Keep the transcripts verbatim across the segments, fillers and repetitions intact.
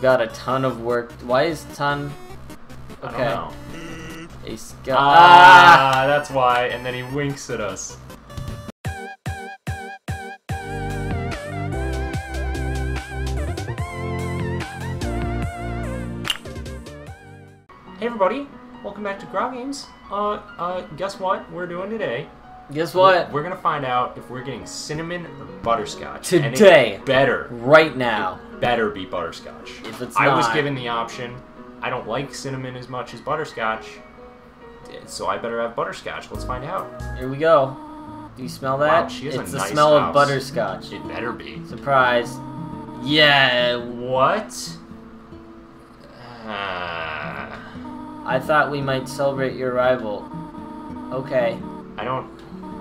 We've got a ton of work. Why is ton? Okay. I don't know. He's got... ah, ah, that's why. And then he winks at us. Hey everybody, welcome back to Grog Games. Uh, uh, guess what we're doing today? Guess what? We're, we're gonna find out if we're getting cinnamon or butterscotch. Today! And it better. Right now. It better be butterscotch. If it's I not. was given the option. I don't like cinnamon as much as butterscotch, so I better have butterscotch. Let's find out. Here we go. Do you smell that? Wow, she has it's a the nice smell house. of butterscotch. It better be. Surprise. Yeah. What? Uh... I thought we might celebrate your arrival. Okay. I don't.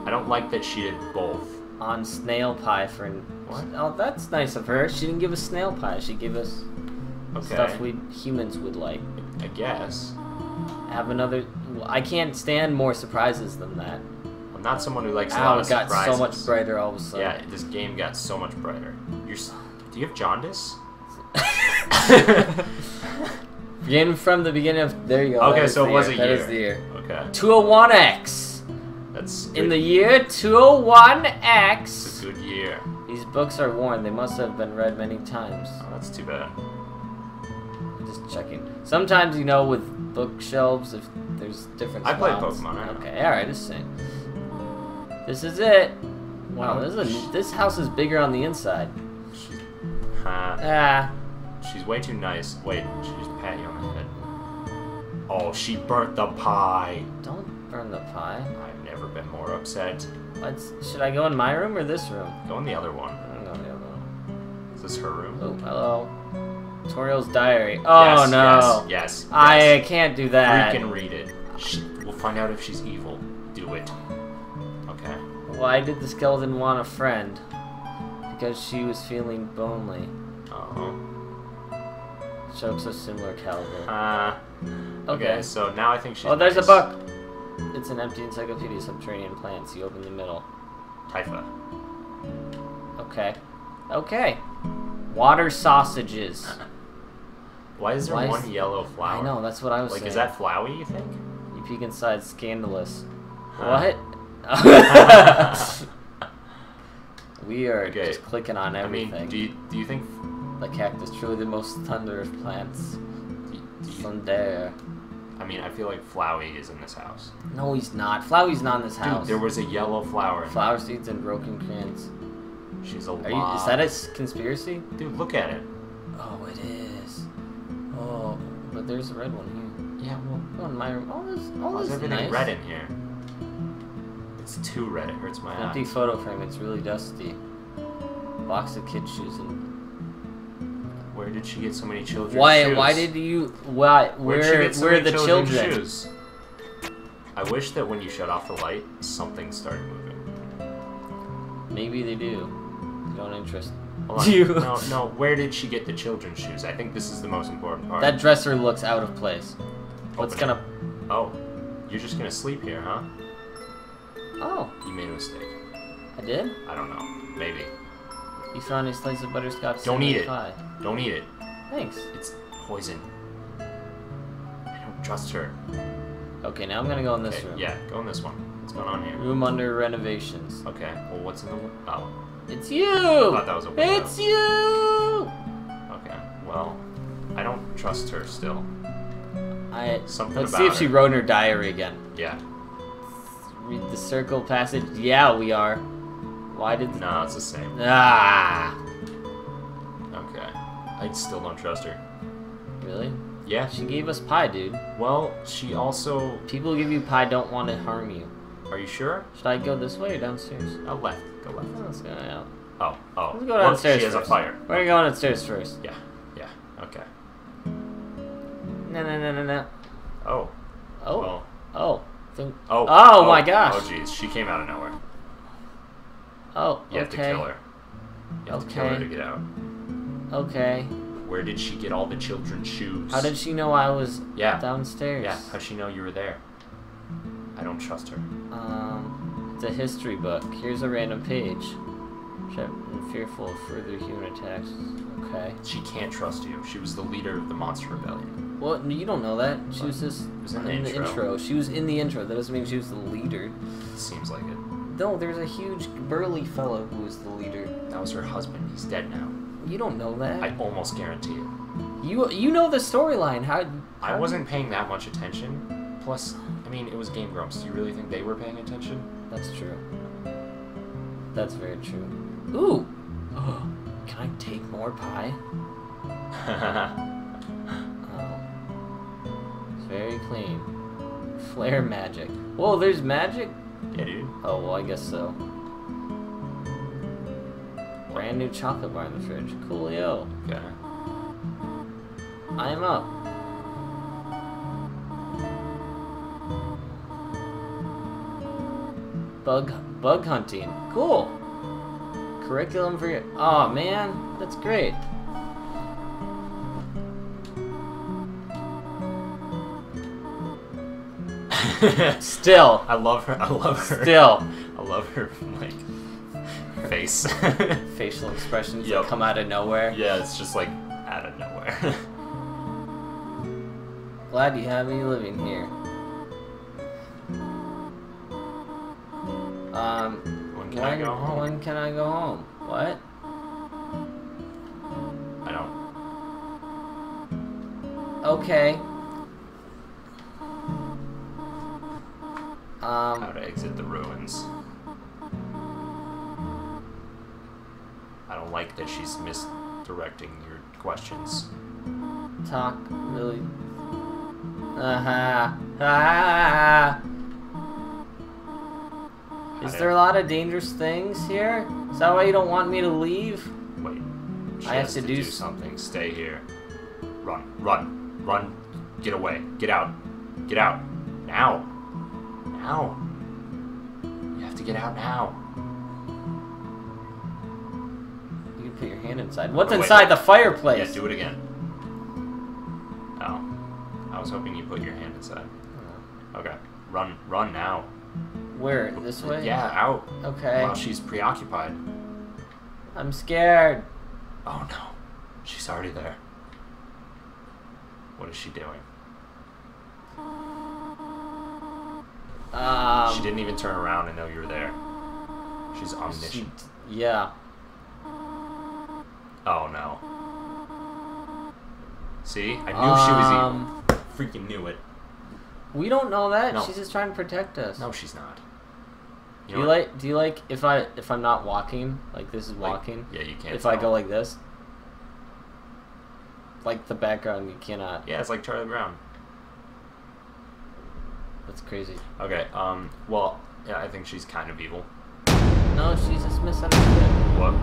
I don't like that she did both. On snail pie for. What? Oh, that's nice of her. She didn't give us snail pie. She gave us okay. stuff we humans would like. I guess. Have another. I can't stand more surprises than that. I'm not someone who likes. Ow, a lot of it got surprises. So much brighter all of a sudden. Yeah, this game got so much brighter. You're. Do you have jaundice? Begin from the beginning of. There you go. Okay, so it was a year. That is the year. Okay. two oh one X. That's good. In the year two oh one X. It's a good year. These books are worn. They must have been read many times. Oh, that's too bad. I'm just checking. Sometimes you know with bookshelves if there's different. I play Pokemon. Okay, all right, it's the same. This is it. Wow, this is a, this house is bigger on the inside. Huh. Ah. She's way too nice. Wait, she just patted you on the head. Oh, she burnt the pie. Don't burn the pie. I've never been more upset. What's, should I go in my room or this room? Go in the other one. I'm going in the other one. Is this her room? Oh, hello. Tutorial's diary. Oh, yes, no. Yes, yes, yes. I can't do that. We can read it. She, we'll find out if she's evil. Do it. Okay. Why did the skeleton want a friend? Because she was feeling lonely. Uh-huh. Chokes a similar caliber. Ah. Uh, okay. okay, so now I think she's. Oh, there's nice. a book! It's an empty encyclopedia, subterranean plants. You open the middle. Typha. Okay. Okay. Water sausages. Why is there Why one is... yellow flower? I know, that's what I was like, saying. Like, is that Flowey, you think? You peek inside, scandalous. Huh. What? We are okay. just clicking on everything. I mean, do you, do you think. The cactus, truly the most thunderous of plants. From there. I mean, I feel like Flowey is in this house. No, he's not. Flowey's not in this house. Dude, there was a yellow flower. In Flower there. seeds and broken crayons. She's a Are you, Is that a conspiracy? Dude, look at it. Oh, it is. Oh, but there's a red one here. Yeah, well, go in my room. All this, all oh, this is everything nice. red in here? It's too red. It hurts my eyes. Empty photo frame. It's really dusty. Box of kid shoes and. Where did she get so many children's why, shoes? Why did you... Why, where where so are the children's, children's shoes? I wish that when you shut off the light, something started moving. Maybe they do. Don't interest you. No, no, where did she get the children's shoes? I think this is the most important part. That dresser looks out of place. Open What's it. gonna... Oh, you're just gonna sleep here, huh? Oh. You made a mistake. I did? I don't know. Maybe. You found a slice of butterscotch. Don't eat it. Pie. Don't eat it. Thanks. It's poison. I don't trust her. Okay, now I'm gonna go in this okay, room. Yeah, go in this one. What's going on here? Room under renovations. Okay. Well, what's in the window? Oh. It's you. I thought that was a window. It's you. Okay. Well, I don't trust her still. I. Something let's about see if her. she wrote in her diary again. Yeah. Read the circle passage. Yeah, we are. Why did the... No, it's the same. Ah. Okay. I still don't trust her. Really? Yeah. She gave us pie, dude. Well, she also... People who give you pie don't want to harm you. Are you sure? Should I go this way or downstairs? Oh, left. Go left. Oh, let's go out. Oh, oh. Let's go downstairs well, she first. She has a fire. We're going upstairs first. Yeah. Yeah. Okay. No, no, no, no, no. Oh. Oh. Oh. Oh. Oh. Oh, oh my gosh. Oh, jeez. She came out of nowhere. Oh, you okay. have to kill her. You have okay. to kill her to get out. Okay. Where did she get all the children's shoes? How did she know I was yeah. downstairs? Yeah, how'd she know you were there? I don't trust her. Um, it's a history book. Here's a random page. I'm fearful of further human attacks. Okay. She can't trust you. She was the leader of the Monster Rebellion. Well, you don't know that. She but was just was in, the, in intro. the intro. She was in the intro. That doesn't mean she was the leader. Seems like it. No, there's a huge burly fellow who was the leader. That was her husband. He's dead now. You don't know that. I almost guarantee it. You you know the storyline. How, how I wasn't paying that much attention. Plus, I mean, it was Game Grumps. Do you really think they were paying attention? That's true. That's very true. Ooh! Oh, can I take more pie? um, it's very clean. Flare magic. Whoa, there's magic? Yeah, dude. Oh, well, I guess so. Brand new chocolate bar in the fridge. Coolio. Okay. I'm up. Bug, bug hunting. Cool. Curriculum for your... Aw, man. That's great. Still. I love her. I love her. Still. I love her, like... face. Facial expressions yep. that come out of nowhere. Yeah, it's just like out of nowhere. Glad you have me living here. Um, when can when, I go home? When can I go home? What? I don't. Okay. Um. How to exit the ruins. I don't like that she's misdirecting your questions. Talk really. Uh-huh. Ah. Is there a lot of dangerous things here? Is that why you don't want me to leave? Wait. She I have to, to do, do something. Stay here. Run. Run. Run. Get away. Get out. Get out. Now. Now. You have to get out now. You can put your hand inside. What's oh, inside the fireplace? Yeah, do it again. Oh. I was hoping you put your hand inside. Okay. Run. Run now. Where? This way? Yeah, out. Okay. While she's preoccupied. I'm scared. Oh, no. She's already there. What is she doing? Um, she didn't even turn around and know you were there. She's omniscient. She, yeah. Oh, no. See? I knew um, she was evil. Freaking knew it. We don't know that. No. She's just trying to protect us. No, she's not. You do you like? Do you like if I if I'm not walking? Like this is walking. Like, yeah, you can't. If tell. I go like this, like the background, you cannot. Yeah, it's like Charlie Brown. That's crazy. Okay. Um. Well, yeah, I think she's kind of evil. No, she's just misunderstood. What?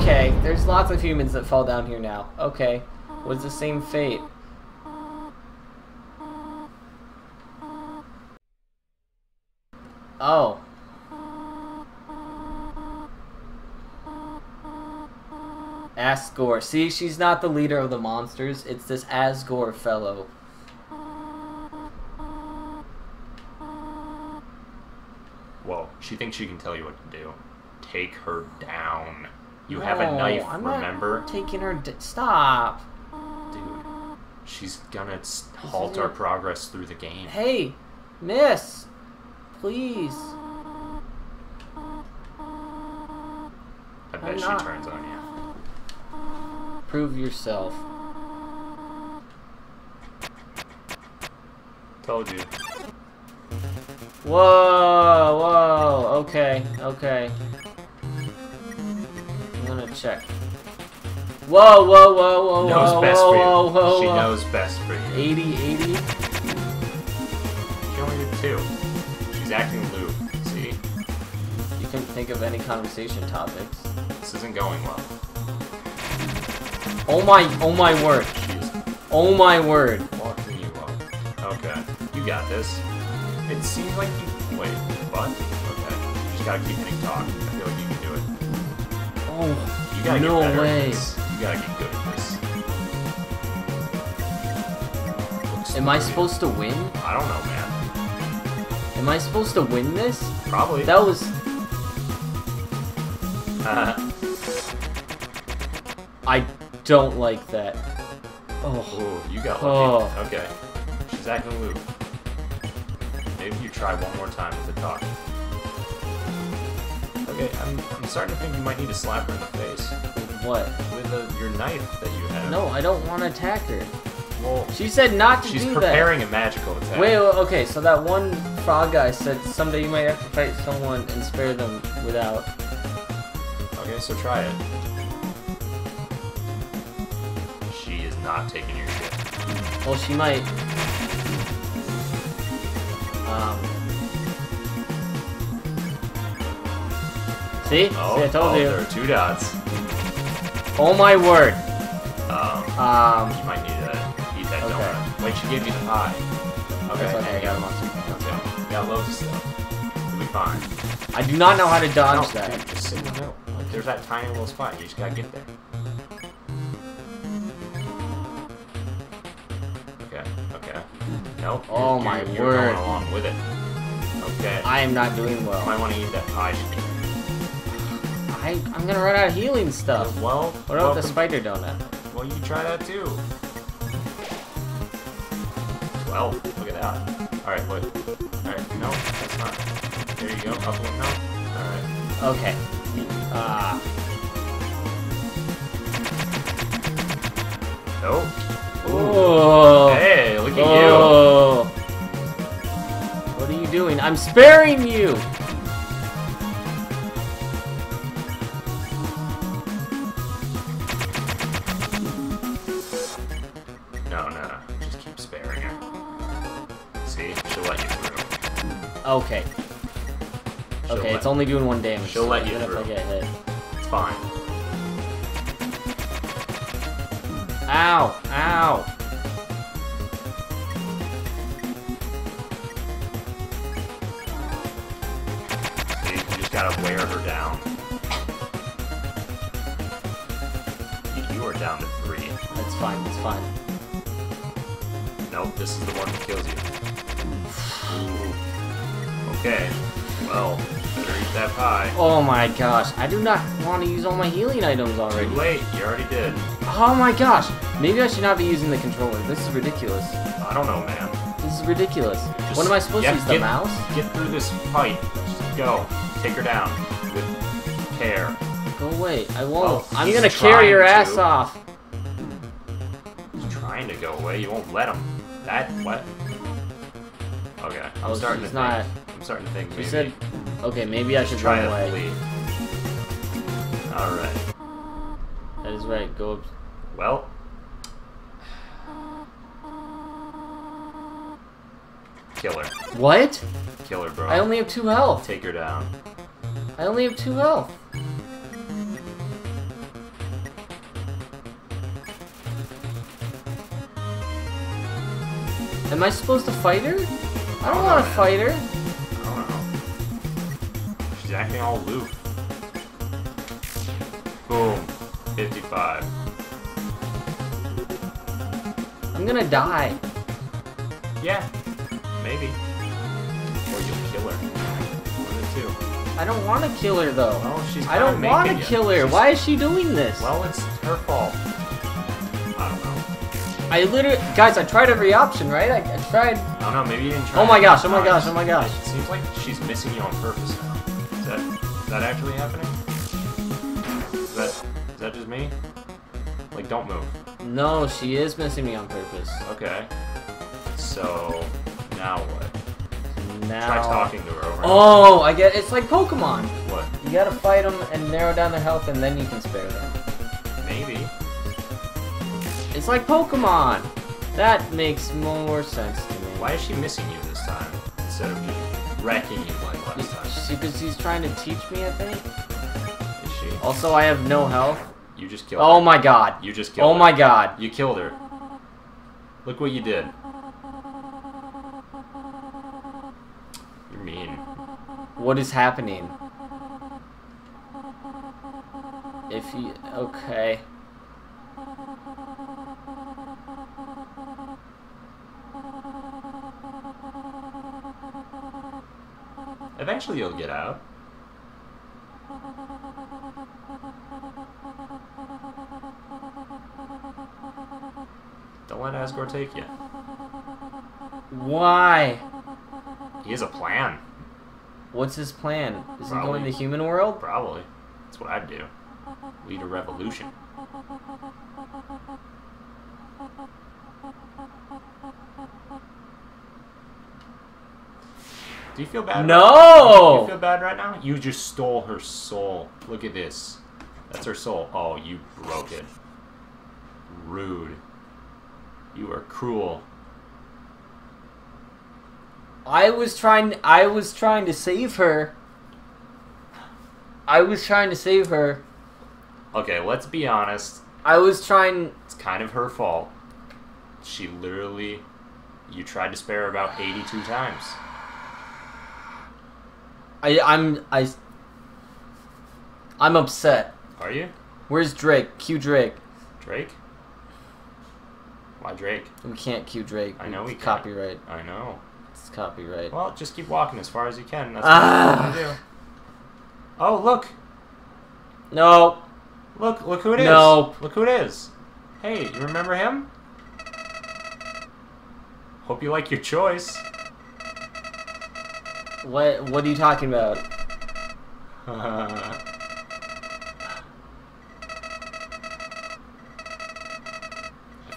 Okay. There's lots of humans that fall down here now. Okay. Was the same fate. Oh. Asgore. See, she's not the leader of the monsters. It's this Asgore fellow. Whoa. She thinks she can tell you what to do. Take her down. You no, have a knife, I'm remember? Not taking her d Stop. Dude. She's gonna halt our progress through the game. Hey, miss. Please. I bet I'm she not. turns on you. Prove yourself. Told you. Whoa, whoa, okay, okay. I'm gonna check. Whoa, whoa, whoa, whoa, knows whoa, best whoa, for you. whoa, whoa, She whoa. knows best for you. eighty, eighty? She only did two. Acting loop, see? You can think of any conversation topics. This isn't going well. Oh my, oh my word. Jeez. Oh my word. Walking you up. Okay, you got this. It seems like you, wait, what? Okay, you just gotta keep hitting talk. I feel like you can do it. Oh, you gotta no get better way. At this. You gotta get good at this. Looks Am I weird. supposed to win? I don't know, man. Am I supposed to win this? Probably. That was... Uh, I don't like that. Oh, ooh, you got lucky. Oh. Okay. She's acting loose. Maybe you try one more time with the talk. Okay, I'm, I'm starting to think you might need to slap her in the face. With what? With a, your knife that you have. No, I don't want to attack her. Well, she said not to do that. She's preparing a magical attack. Wait, okay, so that one frog guy said someday you might have to fight someone and spare them without. Okay, so try it. She is not taking your shit. Well, she might. Um. See? Oh, See, I told oh, you. There are two dots. Oh my word. Um. Um. You might need to eat that okay. donut. Wait, she gave you the pie. Okay. That's okay, I got a monster. Okay. We got loads of stuff. We'll be fine. I do not know how to dodge no, that. Dude, just sit down. There's that tiny little spot. You just gotta get there. Okay. Okay. Nope. Oh you're, my you're, word. You're going along with it. Okay. I am not doing well. You might want to eat that pie. I, I'm gonna run out of healing stuff. Well, what about the spider donut? Well, you try that too. Well, look at that. All right, wait. All right. No, that's not. There you go. Up one. No. All right. Okay. Ah. Uh. Nope. Ooh. Hey, look at oh. you. What are you doing? I'm sparing you. No, no, no. Just keep sparing her. See, she'll let you through. Okay. She'll okay, it's only doing one damage. She'll so let you through. If I get hit. It's fine. Ow! Ow! See, you just gotta wear her down. You are down to three. That's fine, that's fine. Nope, this is the one that kills you. Okay, well... Better eat that pie. Oh my gosh, I do not want to use all my healing items already. Too late, you already did. Oh my gosh, maybe I should not be using the controller. This is ridiculous. I don't know, man. This is ridiculous. Just what am I supposed to use, the get, mouse? Get through this fight. Just go. Take her down. With care. Go away, I won't. Well, I'm gonna carry your to. ass off. He's trying to go away, you won't let him. That, what? Okay, I'm oh, starting to not... think. I'm starting to think, maybe. She said... Okay, maybe I should try run away. Alright. That is right, go up. Well. Kill her. What? Kill her, bro. I only have two health. Take her down. I only have two health. Am I supposed to fight her? I don't want to fight her. She's acting all loop. Boom. fifty-five. I'm gonna die. Yeah. Maybe. Or you'll kill her. One of the two. I don't want to kill her, though. Well, she's I don't want to kill her. She's... Why is she doing this? Well, it's her fault. I don't know. I literally... Guys, I tried every option, right? I, I tried... I don't know. Maybe you didn't try... Oh my gosh. Oh my gosh. Oh my gosh. It seems like she's missing you on purpose. Is that, is that actually happening? Is that, is that just me? Like, don't move. No, she is missing me on purpose. Okay. So, now what? Now... Try talking to her over. Oh, I get it's like Pokemon. What? You gotta fight them and narrow down their health and then you can spare them. Maybe. It's like Pokemon. That makes more sense to me. Why is she missing you this time? Instead of just wrecking you like last time? Because he's trying to teach me, I think. Is she? Also, I have no health. You just killed her. Oh my god. You just killed her. Oh my god. You killed her. Look what you did. You're mean. What is happening? If you... Okay. Eventually you'll get out. Don't let Asgore take you. Why? He has a plan. What's his plan? Is he going to the human world? Probably. That's what I'd do. Lead a revolution. Do you feel bad? No! Right? Do you feel bad right now? You just stole her soul. Look at this. That's her soul. Oh, you broke it. Rude. You are cruel. I was trying I was trying to save her. I was trying to save her. Okay, let's be honest. I was trying. It's kind of her fault. She literally, you tried to spare her about eighty-two times. I I'm I I'm upset. Are you? Where's Drake? Cue Drake. Drake? Why Drake? We can't cue Drake. I know we can't. Copyright. I know. It's copyright. Well, just keep walking as far as you can. That's ah. what you want to do. Oh, look. No. Look, look who it is. No. Look who it is. Hey, you remember him? Hope you like your choice. What, what are you talking about? I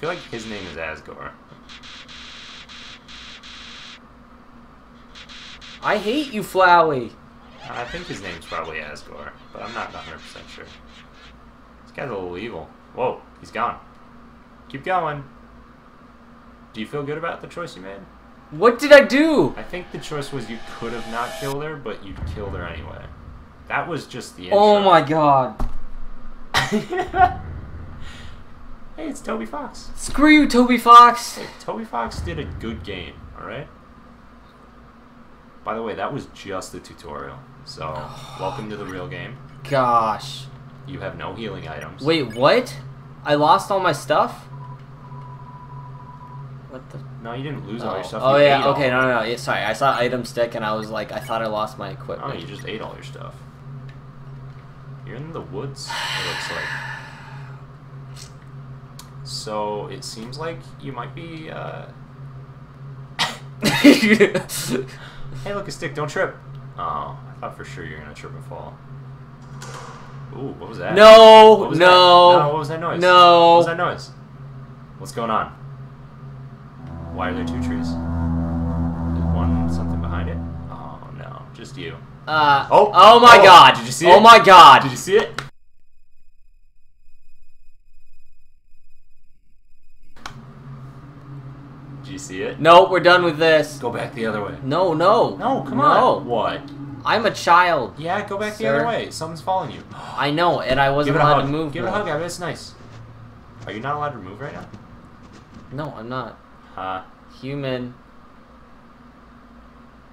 feel like his name is Asgore. I hate you, Flowey. I think his name's probably Asgore, but I'm not one hundred percent sure. This guy's a little evil. Whoa, he's gone. Keep going. Do you feel good about the choice you made? What did I do? I think the choice was you could have not killed her, but you killed her anyway. That was just the intro. Oh my god. Hey, it's Toby Fox. Screw you, Toby Fox. Hey, Toby Fox did a good game, alright? By the way, that was just the tutorial. So, welcome to the real game. Gosh. You have no healing items. Wait, what? I lost all my stuff? What the? No, you didn't lose oh. all your stuff. Oh, you yeah, okay, no, no, no. Yeah, sorry, I saw item stick and I was like, I thought I lost my equipment. Oh, you just ate all your stuff. You're in the woods, it looks like. So, it seems like you might be, uh... Hey, look, a stick. Don't trip. Oh, I thought for sure you were going to trip and fall. Ooh, what was that? No, what was no. That? No, what was that noise? No. What was that noise? What's going on? Why are there two trees? There's one something behind it? Oh, no. Just you. Uh, oh, oh, my oh, God. Did you see it? Oh, my God. Did you see it? You see it? No, we're done with this. Go back the other way. No, no. No, come no. on. What? I'm a child. Yeah, go back sir. the other way. Someone's following you. I know, and I wasn't allowed hug. to move. Give it a hug. I mean, it's nice. Are you not allowed to move right now? No, I'm not. Huh? Human.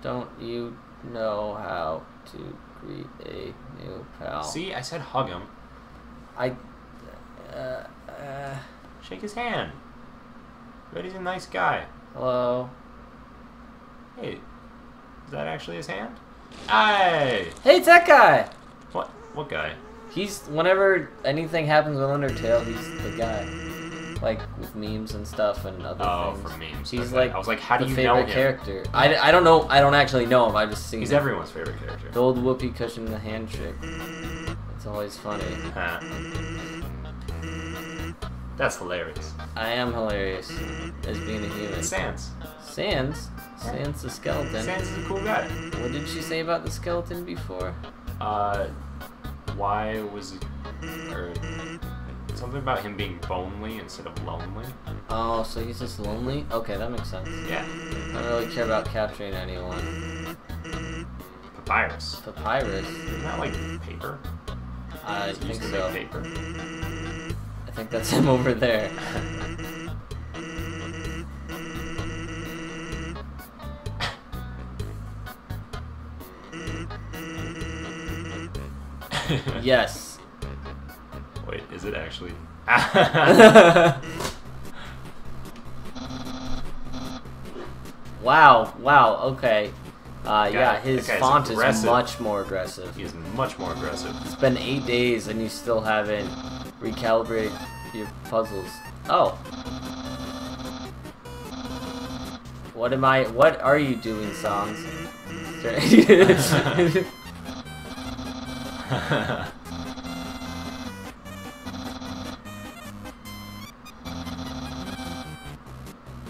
Don't you know how to create a new pal? See, I said hug him. I... Uh, uh, Shake his hand. But he's a nice guy. Hello. Hey, is that actually his hand? Hey! Hey, it's that guy! What? What guy? He's, whenever anything happens with Undertale, he's the guy. Like, with memes and stuff and other oh, things. Oh, for memes. He's okay. like, I was like, how do you know him? Character. I, I don't know, I don't actually know him, I've just seen He's him. everyone's favorite character. The old whoopee cushion, the handshake. It's always funny. Huh. That's hilarious. I am hilarious as being a human. Sans. Sans? Sans the skeleton. Sans is a cool guy. What did she say about the skeleton before? Uh, why was it... Or, something about him being bonely instead of lonely. Oh, so he's just lonely? Okay, that makes sense. Yeah. I don't really care about capturing anyone. Papyrus. Papyrus? Isn't that like paper? I think used to so. Make paper. I think that's him over there. Yes. Wait, is it actually? Wow, wow, okay. Uh, yeah, his font is, is much more aggressive. He is much more aggressive. It's been eight days and you still haven't recalibrate your puzzles. Oh. What am I? What are you doing, Sans?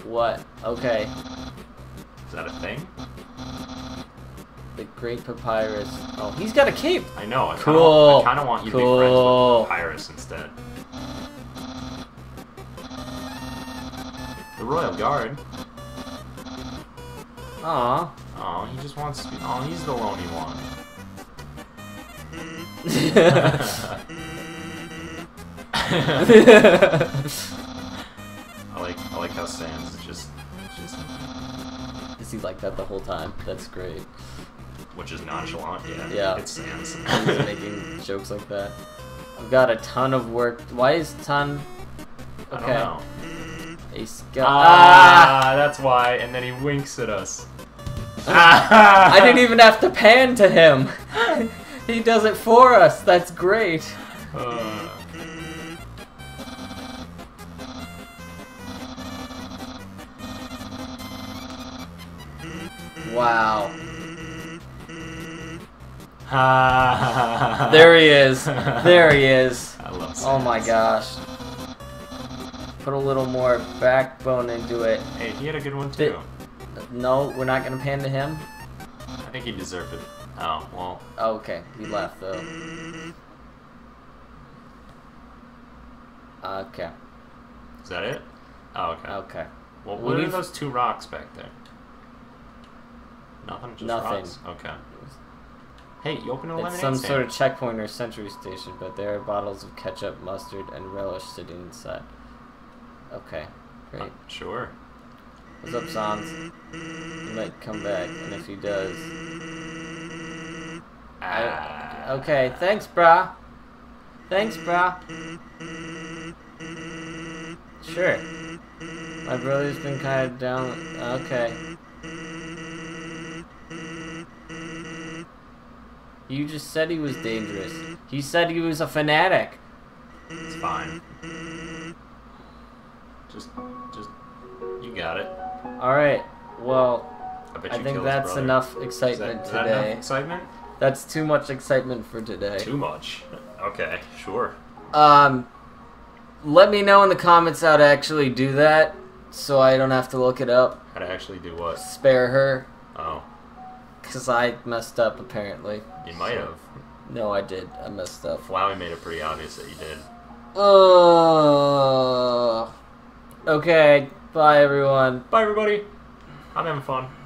What? Okay. Is that a thing? The Great Papyrus. Oh, he's got a cape! I know, I kinda, cool. I kinda want you to cool. be friends with Papyrus instead. The Royal Guard. Aw. Oh, he just wants to be. Oh, he's the lonely one. I like I like how Sans is just just. Is he like that the whole time? That's great. Which is nonchalant, yeah. Yeah. It's Sans. He's making jokes like that. I've got a ton of work. Why is ton? Okay. I don't know. He's got... ah, ah, that's why. And then he winks at us. I didn't even have to pan to him. He does it for us. That's great. Uh. Wow. There he is. There he is. I love Sans. Oh my gosh. Put a little more backbone into it. Hey, he had a good one too. Th no, we're not gonna pan to him. I think he deserved it. Oh well. Oh, okay, he left though. Okay. Is that it? Oh, okay. Okay. Well, what we are those two rocks back there? Nothing. Just Nothing. Rocks? Okay. Hey, you open a lemonade stand. It's some sort of checkpoint or sentry station, but there are bottles of ketchup, mustard, and relish sitting inside. Okay, great. Uh, sure. What's up, Sans? He might come back, and if he does... Ah. I... Okay, thanks, brah. Thanks, brah. Sure. My brother's been kind of down... Okay. You just said he was dangerous. He said he was a fanatic. It's fine. Just, just, you got it. All right. Well, I, I think that's enough excitement is that, today. Is that enough excitement? That's too much excitement for today. Too much. Okay, sure. Um, let me know in the comments how to actually do that, so I don't have to look it up. How to actually do what? Spare her. Oh. Cause I messed up apparently. You might so. have. No, I did. I messed up. Flowey made it pretty obvious that you did. Oh. Uh... Okay, bye everyone. Bye everybody. I'm having fun.